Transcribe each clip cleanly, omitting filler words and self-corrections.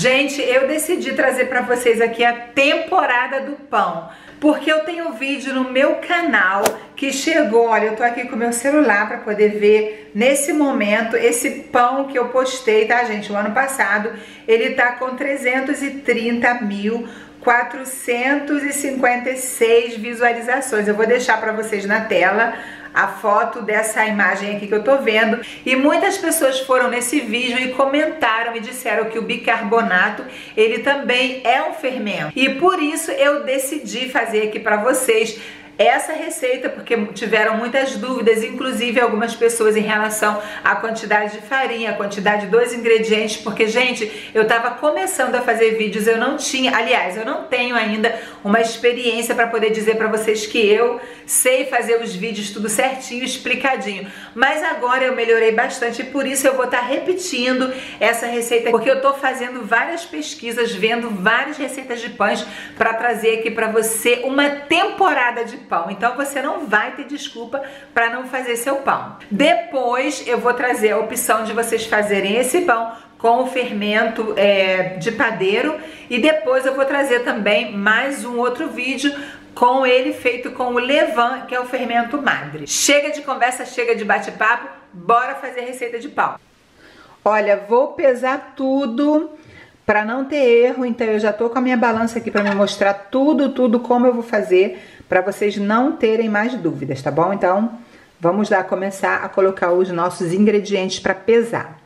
Gente, eu decidi trazer para vocês aqui a temporada do pão, porque eu tenho um vídeo no meu canal que chegou, olha, eu tô aqui com o meu celular para poder ver nesse momento esse pão que eu postei, tá, gente? O ano passado ele tá com 330.456 visualizações. Eu vou deixar para vocês na tela a foto dessa imagem aqui que eu tô vendo, e muitas pessoas foram nesse vídeo e comentaram e disseram que o bicarbonato ele também é um fermento, e por isso eu decidi fazer aqui para vocês essa receita, porque tiveram muitas dúvidas, inclusive algumas pessoas em relação à quantidade de farinha, a quantidade dos ingredientes, porque, gente, eu tava começando a fazer vídeos, eu não tinha, aliás, eu não tenho ainda uma experiência para poder dizer para vocês que eu sei fazer os vídeos tudo certinho, explicadinho, mas agora eu melhorei bastante e por isso eu vou estar repetindo essa receita, porque eu tô fazendo várias pesquisas, vendo várias receitas de pães para trazer aqui para você uma temporada de pão, então você não vai ter desculpa para não fazer seu pão. Depois eu vou trazer a opção de vocês fazerem esse pão com o fermento de padeiro, e depois eu vou trazer também mais um outro vídeo com ele feito com o levain, que é o fermento madre. Chega de conversa, chega de bate-papo, bora fazer receita de pão. Olha, vou pesar tudo para não ter erro, então eu já tô com a minha balança aqui para me mostrar tudo como eu vou fazer, para vocês não terem mais dúvidas, tá bom? Então, vamos lá começar a colocar os nossos ingredientes para pesar.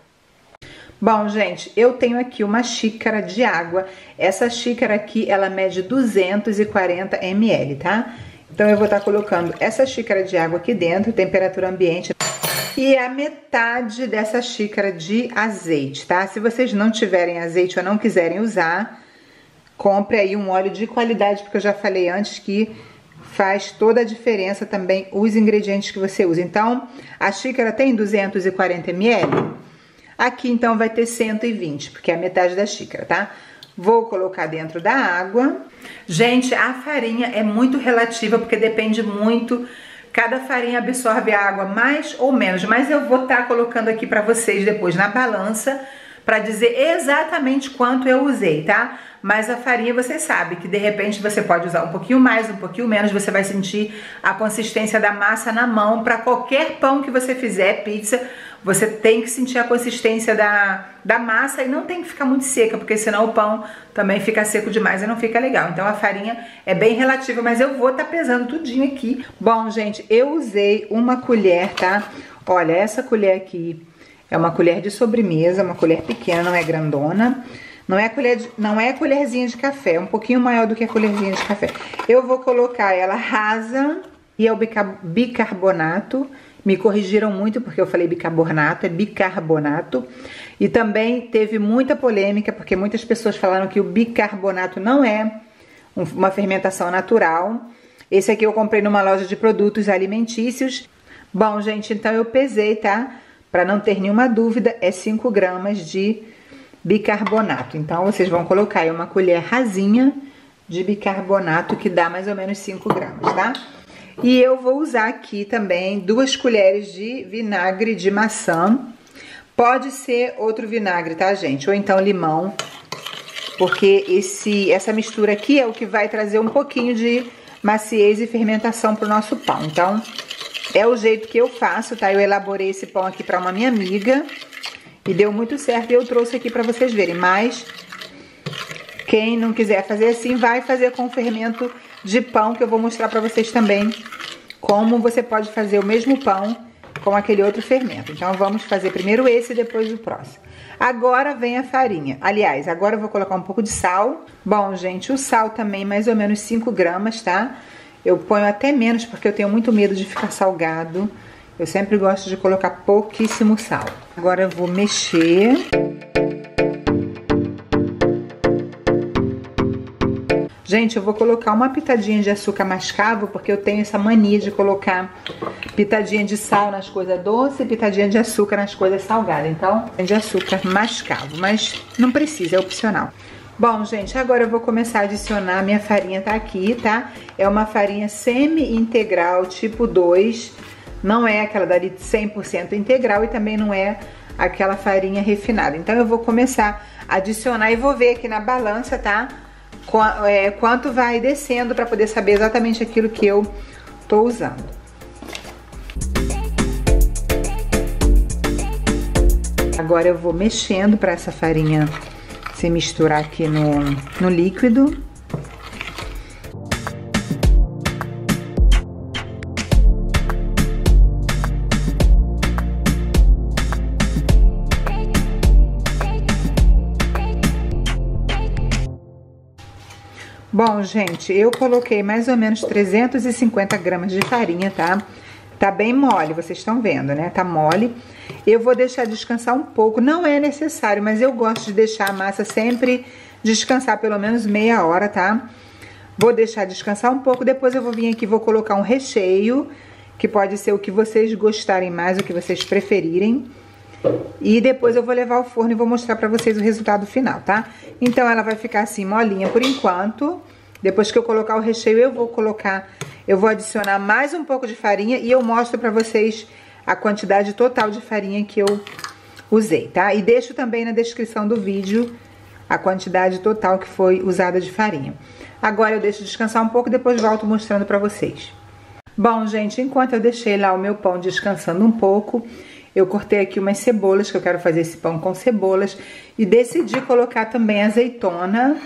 Bom, gente, eu tenho aqui uma xícara de água. Essa xícara aqui, ela mede 240 ml, tá? Então, eu vou estar colocando essa xícara de água aqui dentro, temperatura ambiente, e a metade dessa xícara de azeite, tá? Se vocês não tiverem azeite ou não quiserem usar, compre aí um óleo de qualidade, porque eu já falei antes que faz toda a diferença também os ingredientes que você usa. Então, a xícara tem 240 ml. Aqui, então, vai ter 120, porque é a metade da xícara, tá? Vou colocar dentro da água. Gente, a farinha é muito relativa, porque depende muito. Cada farinha absorve a água mais ou menos. Mas eu vou estar colocando aqui pra vocês depois na balança, para dizer exatamente quanto eu usei, tá? Mas a farinha, você sabe que de repente você pode usar um pouquinho mais, um pouquinho menos, você vai sentir a consistência da massa na mão. Para qualquer pão que você fizer, pizza, você tem que sentir a consistência da massa e não tem que ficar muito seca, porque senão o pão também fica seco demais e não fica legal. Então a farinha é bem relativa, mas eu vou estar pesando tudinho aqui. Bom, gente, eu usei uma colher, tá? Olha, essa colher aqui é uma colher de sobremesa, uma colher pequena, não é grandona. Não é colherzinha de café, é um pouquinho maior do que a colherzinha de café. Eu vou colocar ela rasa, e é o bicarbonato. Me corrigiram muito porque eu falei bicarbonato, é bicarbonato. E também teve muita polêmica, porque muitas pessoas falaram que o bicarbonato não é uma fermentação natural. Esse aqui eu comprei numa loja de produtos alimentícios. Bom, gente, então eu pesei, tá? Para não ter nenhuma dúvida, é 5 gramas de bicarbonato. Então, vocês vão colocar aí uma colher rasinha de bicarbonato, que dá mais ou menos 5 gramas, tá? E eu vou usar aqui também 2 colheres de vinagre de maçã. Pode ser outro vinagre, tá, gente? Ou então limão, porque essa mistura aqui é o que vai trazer um pouquinho de maciez e fermentação pro nosso pão. Então, é o jeito que eu faço, tá? Eu elaborei esse pão aqui para uma minha amiga e deu muito certo e eu trouxe aqui para vocês verem. Mas quem não quiser fazer assim, vai fazer com fermento de pão, que eu vou mostrar para vocês também como você pode fazer o mesmo pão com aquele outro fermento. Então vamos fazer primeiro esse e depois o próximo. Agora vem a farinha. Aliás, agora eu vou colocar um pouco de sal. Bom, gente, o sal também mais ou menos 5 gramas, tá? Eu ponho até menos, porque eu tenho muito medo de ficar salgado. Eu sempre gosto de colocar pouquíssimo sal. Agora eu vou mexer. Gente, eu vou colocar uma pitadinha de açúcar mascavo, porque eu tenho essa mania de colocar pitadinha de sal nas coisas doces e pitadinha de açúcar nas coisas salgadas. Então, de açúcar mascavo, mas não precisa, é opcional. Bom, gente, agora eu vou começar a adicionar, minha farinha tá aqui, tá? É uma farinha semi-integral, tipo 2, não é aquela dali 100% integral e também não é aquela farinha refinada. Então eu vou começar a adicionar e vou ver aqui na balança, tá? Quanto vai descendo para poder saber exatamente aquilo que eu tô usando. Agora eu vou mexendo para essa farinha se misturar aqui no líquido. Bom, gente, eu coloquei mais ou menos 350 gramas de farinha, tá? Tá bem mole, vocês estão vendo, né? Tá mole. Eu vou deixar descansar um pouco, não é necessário, mas eu gosto de deixar a massa sempre descansar pelo menos meia hora, tá? Vou deixar descansar um pouco, depois eu vou vir aqui, vou colocar um recheio, que pode ser o que vocês gostarem mais, o que vocês preferirem. E depois eu vou levar ao forno e vou mostrar pra vocês o resultado final, tá? Então ela vai ficar assim, molinha por enquanto. Depois que eu colocar o recheio, eu vou adicionar mais um pouco de farinha e eu mostro pra vocês a quantidade total de farinha que eu usei, tá? E deixo também na descrição do vídeo a quantidade total que foi usada de farinha. Agora eu deixo descansar um pouco e depois volto mostrando pra vocês. Bom, gente, enquanto eu deixei lá o meu pão descansando um pouco, eu cortei aqui umas cebolas, que eu quero fazer esse pão com cebolas. E decidi colocar também azeitona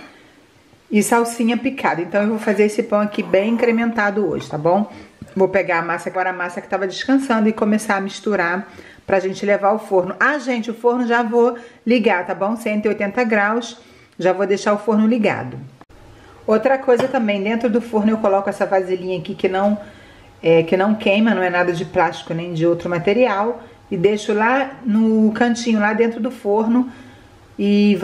e salsinha picada. Então eu vou fazer esse pão aqui bem incrementado hoje, tá bom? Vou pegar a massa, agora a massa que estava descansando, e começar a misturar pra gente levar ao forno. Ah, gente, o forno já vou ligar, tá bom? 180 graus, já vou deixar o forno ligado. Outra coisa também, dentro do forno eu coloco essa vasilhinha aqui que não queima, não é nada de plástico nem de outro material. E deixo lá no cantinho, lá dentro do forno, e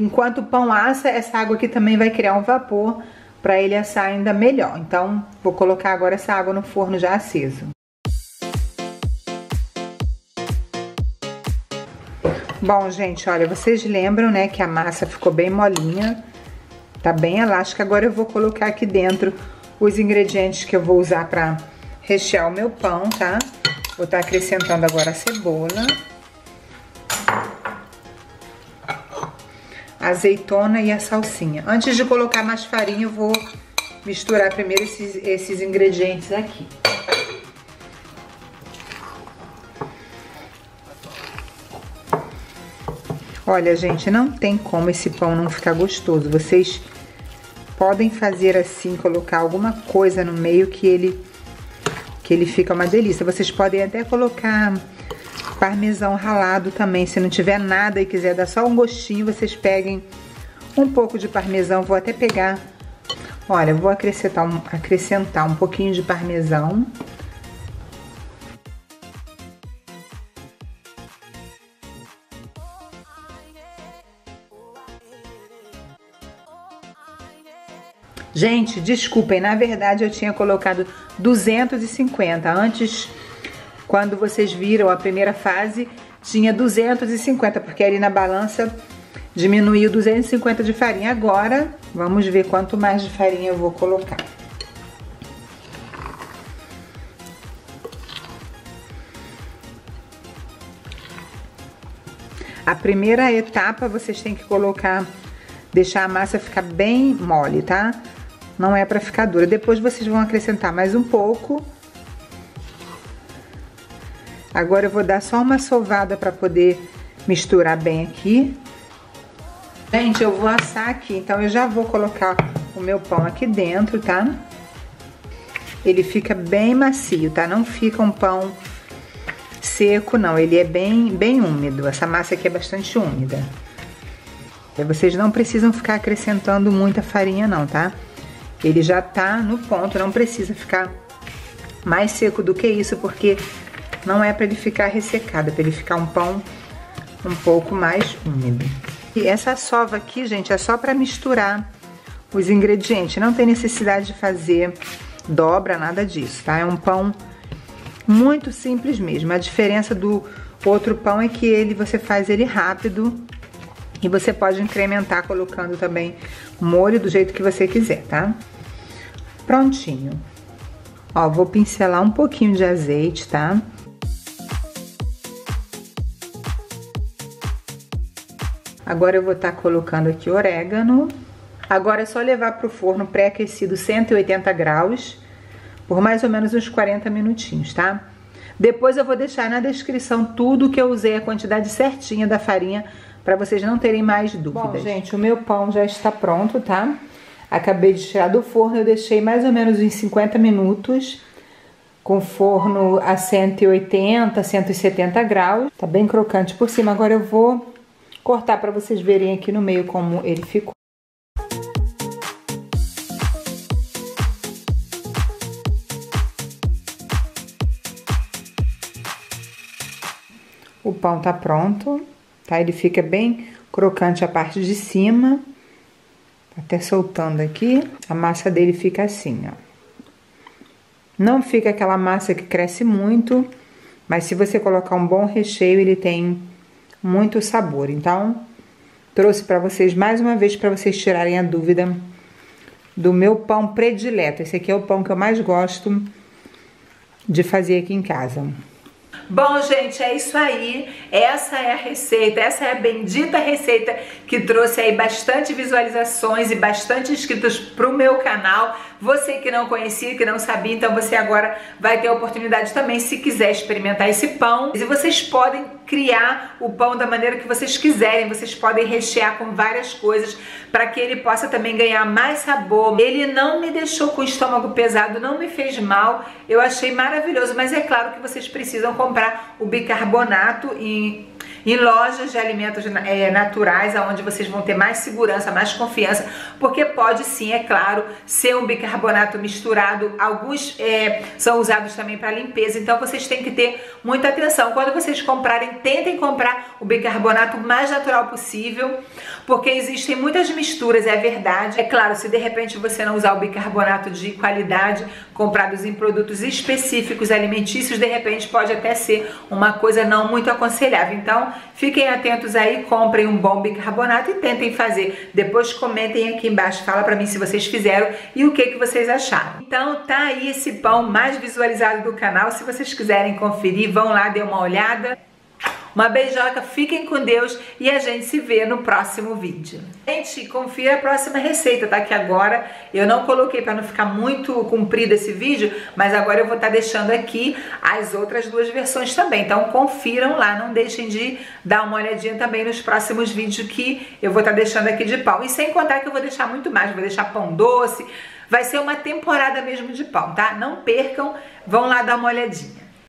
enquanto o pão assa, essa água aqui também vai criar um vapor para ele assar ainda melhor. Então, vou colocar agora essa água no forno já aceso. Bom, gente, olha, vocês lembram, né, que a massa ficou bem molinha, tá bem elástica. Agora eu vou colocar aqui dentro os ingredientes que eu vou usar para rechear o meu pão, tá? Vou estar acrescentando agora a cebola, a azeitona e a salsinha. Antes de colocar mais farinha, eu vou misturar primeiro esses ingredientes aqui. Olha, gente, não tem como esse pão não ficar gostoso. Vocês podem fazer assim, colocar alguma coisa no meio que ele fica uma delícia. Vocês podem até colocar parmesão ralado também. Se não tiver nada e quiser dar só um gostinho, vocês peguem um pouco de parmesão. Vou até pegar... Olha, vou acrescentar um pouquinho de parmesão. Gente, desculpem, na verdade eu tinha colocado 250. Antes, quando vocês viram a primeira fase, tinha 250, porque ali na balança diminuiu 250 de farinha. Agora, vamos ver quanto mais de farinha eu vou colocar. A primeira etapa, vocês têm que colocar, deixar a massa ficar bem mole, tá? Não é pra ficar dura. Depois vocês vão acrescentar mais um pouco. Agora eu vou dar só uma sovada pra poder misturar bem aqui. Gente, eu vou assar aqui, então eu já vou colocar o meu pão aqui dentro, tá? Ele fica bem macio, tá? Não fica um pão seco, não. Ele é bem úmido. Essa massa aqui é bastante úmida. E vocês não precisam ficar acrescentando muita farinha, não, tá? Ele já tá no ponto, não precisa ficar mais seco do que isso, porque não é para ele ficar ressecado, é para ele ficar um pão um pouco mais úmido. E essa sova aqui, gente, é só para misturar os ingredientes, não tem necessidade de fazer dobra, nada disso, tá? É um pão muito simples mesmo. A diferença do outro pão é que você faz ele rápido e você pode incrementar colocando também molho do jeito que você quiser, tá? Prontinho. Ó, vou pincelar um pouquinho de azeite, tá? Agora eu vou estar colocando aqui orégano. Agora é só levar para o forno pré-aquecido 180 graus por mais ou menos uns 40 minutinhos, tá? Depois eu vou deixar na descrição tudo que eu usei, a quantidade certinha da farinha, para vocês não terem mais dúvidas. Bom, gente, o meu pão já está pronto, tá? Acabei de tirar do forno, eu deixei mais ou menos uns 50 minutos com forno a 180, 170 graus. Tá bem crocante por cima. Agora eu vou cortar para vocês verem aqui no meio como ele ficou. O pão tá pronto, tá? Ele fica bem crocante a parte de cima. Até soltando aqui, a massa dele fica assim, ó. Não fica aquela massa que cresce muito, mas se você colocar um bom recheio, ele tem muito sabor. Então, trouxe para vocês mais uma vez para vocês tirarem a dúvida do meu pão predileto. Esse aqui é o pão que eu mais gosto de fazer aqui em casa. Bom, gente, é isso aí, essa é a receita, essa é a bendita receita que trouxe aí bastante visualizações e bastante inscritos pro meu canal. Você que não conhecia, que não sabia, então você agora vai ter a oportunidade também, se quiser experimentar esse pão. E vocês podem criar o pão da maneira que vocês quiserem, vocês podem rechear com várias coisas para que ele possa também ganhar mais sabor. Ele não me deixou com o estômago pesado, não me fez mal, eu achei maravilhoso, mas é claro que vocês precisam comprar o bicarbonato em lojas de alimentos naturais, onde vocês vão ter mais segurança, mais confiança, porque pode sim, é claro, ser um bicarbonato misturado. Alguns são usados também para limpeza, então vocês têm que ter muita atenção. Quando vocês comprarem, tentem comprar o bicarbonato mais natural possível, porque existem muitas misturas, é verdade. É claro, se de repente você não usar o bicarbonato de qualidade, comprados em produtos específicos alimentícios, de repente pode até ser uma coisa não muito aconselhável. Então, fiquem atentos aí, comprem um bom bicarbonato e tentem fazer. Depois comentem aqui embaixo, fala pra mim se vocês fizeram e o que vocês acharam. Então, tá aí esse pão mais visualizado do canal. Se vocês quiserem conferir, vão lá, dê uma olhada. Uma beijoca, fiquem com Deus e a gente se vê no próximo vídeo. Gente, confira a próxima receita, tá? Que agora eu não coloquei para não ficar muito comprido esse vídeo, mas agora eu vou estar deixando aqui as outras duas versões também. Então confiram lá, não deixem de dar uma olhadinha também nos próximos vídeos que eu vou estar deixando aqui de pão. E sem contar que eu vou deixar muito mais, vou deixar pão doce, vai ser uma temporada mesmo de pão, tá? Não percam, vão lá dar uma olhadinha.